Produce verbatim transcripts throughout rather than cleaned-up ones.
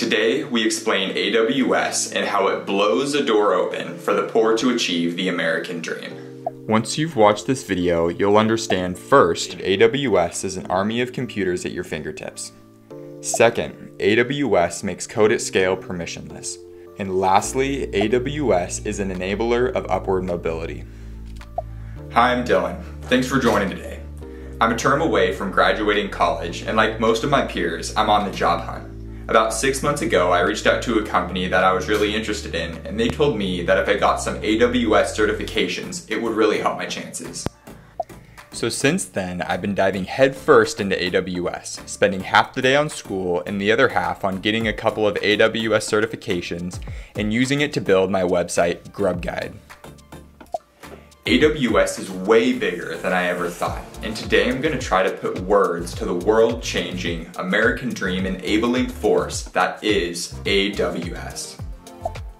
Today, we explain A W S and how it blows a door open for the poor to achieve the American dream. Once you've watched this video, you'll understand first, A W S is an army of computers at your fingertips. Second, A W S makes code at scale permissionless. And lastly, A W S is an enabler of upward mobility. Hi, I'm Dylan. Thanks for joining today. I'm a term away from graduating college, and like most of my peers, I'm on the job hunt. About six months ago, I reached out to a company that I was really interested in, and they told me that if I got some A W S certifications, it would really help my chances. So since then, I've been diving headfirst into A W S, spending half the day on school and the other half on getting a couple of A W S certifications and using it to build my website, GrubGuide. A W S is way bigger than I ever thought, and today I'm going to try to put words to the world-changing, American dream-enabling force that is A W S.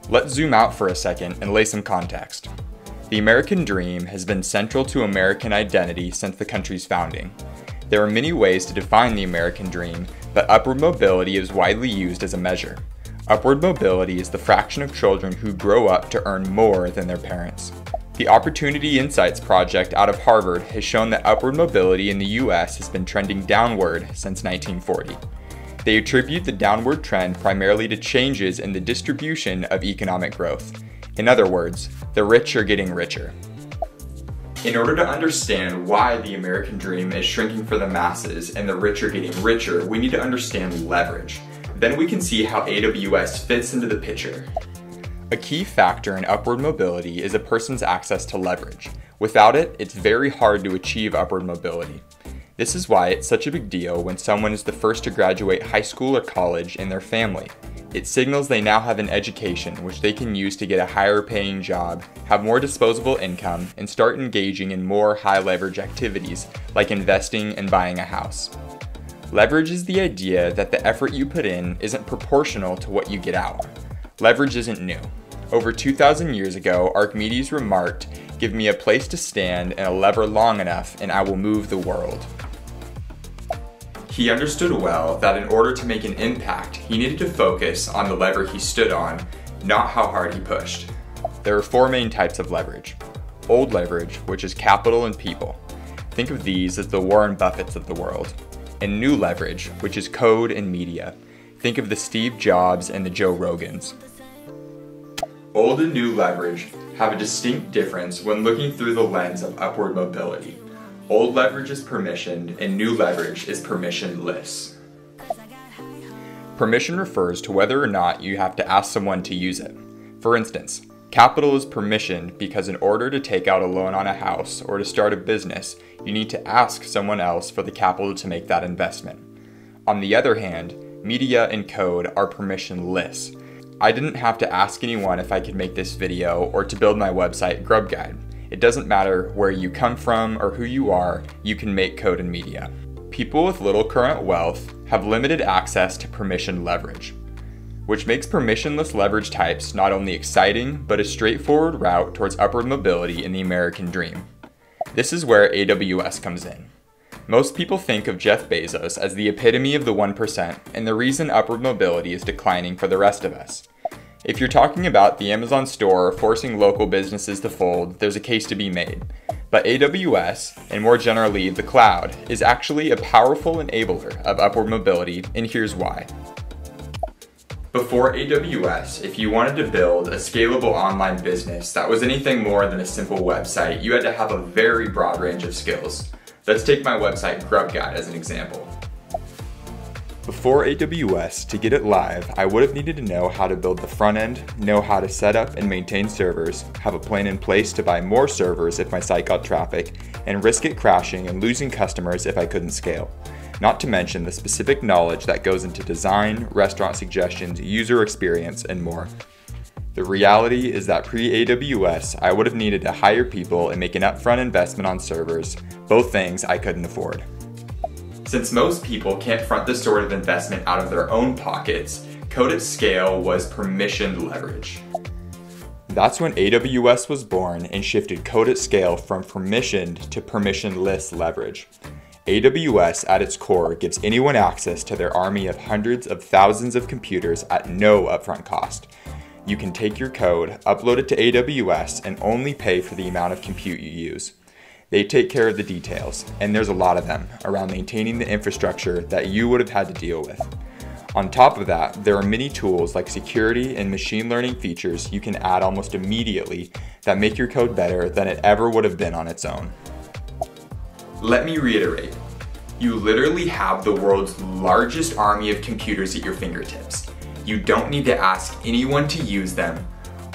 Let's zoom out for a second and lay some context. The American dream has been central to American identity since the country's founding. There are many ways to define the American dream, but upward mobility is widely used as a measure. Upward mobility is the fraction of children who grow up to earn more than their parents. The Opportunity Insights Project out of Harvard has shown that upward mobility in the U S has been trending downward since nineteen forty. They attribute the downward trend primarily to changes in the distribution of economic growth. In other words, the rich are getting richer. In order to understand why the American dream is shrinking for the masses and the rich are getting richer, we need to understand leverage. Then we can see how A W S fits into the picture. A key factor in upward mobility is a person's access to leverage. Without it, it's very hard to achieve upward mobility. This is why it's such a big deal when someone is the first to graduate high school or college in their family. It signals they now have an education which they can use to get a higher paying job, have more disposable income, and start engaging in more high leverage activities like investing and buying a house. Leverage is the idea that the effort you put in isn't proportional to what you get out. Leverage isn't new. Over two thousand years ago, Archimedes remarked, "Give me a place to stand and a lever long enough and I will move the world." He understood well that in order to make an impact, he needed to focus on the lever he stood on, not how hard he pushed. There are four main types of leverage. Old leverage, which is capital and people. Think of these as the Warren Buffetts of the world. And new leverage, which is code and media. Think of the Steve Jobs and the Joe Rogans. Old and new leverage have a distinct difference when looking through the lens of upward mobility. Old leverage is permissioned and new leverage is permissionless. Permission refers to whether or not you have to ask someone to use it. For instance, capital is permissioned because in order to take out a loan on a house or to start a business, you need to ask someone else for the capital to make that investment. On the other hand, media and code are permissionless. I didn't have to ask anyone if I could make this video or to build my website, GrubGuide. It doesn't matter where you come from or who you are, you can make code and media. People with little current wealth have limited access to permission leverage, which makes permissionless leverage types not only exciting, but a straightforward route towards upward mobility in the American dream. This is where A W S comes in. Most people think of Jeff Bezos as the epitome of the one percent and the reason upward mobility is declining for the rest of us. If you're talking about the Amazon store forcing local businesses to fold, there's a case to be made. But A W S, and more generally the cloud, is actually a powerful enabler of upward mobility, and here's why. Before A W S, if you wanted to build a scalable online business that was anything more than a simple website, you had to have a very broad range of skills. Let's take my website, GrubGuide, as an example. Before A W S, to get it live, I would have needed to know how to build the front end, know how to set up and maintain servers, have a plan in place to buy more servers if my site got traffic, and risk it crashing and losing customers if I couldn't scale. Not to mention the specific knowledge that goes into design, restaurant suggestions, user experience, and more. The reality is that pre-A W S, I would have needed to hire people and make an upfront investment on servers, both things I couldn't afford. Since most people can't front this sort of investment out of their own pockets, code at scale was permissioned leverage. That's when A W S was born and shifted code at scale from permissioned to permissionless leverage. A W S at its core gives anyone access to their army of hundreds of thousands of computers at no upfront cost. You can take your code, upload it to A W S, and only pay for the amount of compute you use. They take care of the details, and there's a lot of them, around maintaining the infrastructure that you would have had to deal with. On top of that, there are many tools like security and machine learning features you can add almost immediately that make your code better than it ever would have been on its own. Let me reiterate, you literally have the world's largest army of computers at your fingertips. You don't need to ask anyone to use them.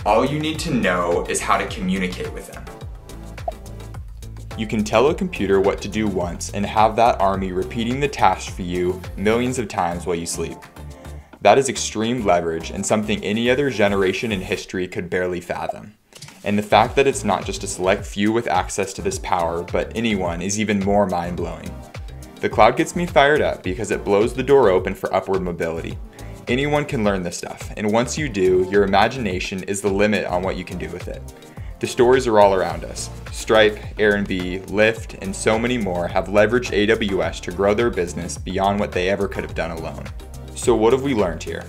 All you need to know is how to communicate with them. You can tell a computer what to do once and have that army repeating the task for you millions of times while you sleep. That is extreme leverage and something any other generation in history could barely fathom. And the fact that it's not just a select few with access to this power, but anyone, is even more mind-blowing. The cloud gets me fired up because it blows the door open for upward mobility. Anyone can learn this stuff, and once you do, your imagination is the limit on what you can do with it. The stories are all around us. Stripe, Airbnb, Lyft, and so many more have leveraged A W S to grow their business beyond what they ever could have done alone. So what have we learned here?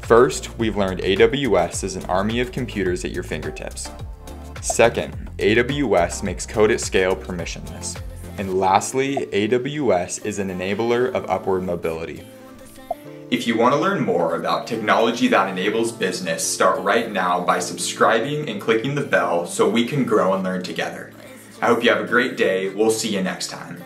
First, we've learned A W S is an army of computers at your fingertips. Second, A W S makes code at scale permissionless. And lastly, A W S is an enabler of upward mobility. If you want to learn more about technology that enables business, start right now by subscribing and clicking the bell so we can grow and learn together. I hope you have a great day. We'll see you next time.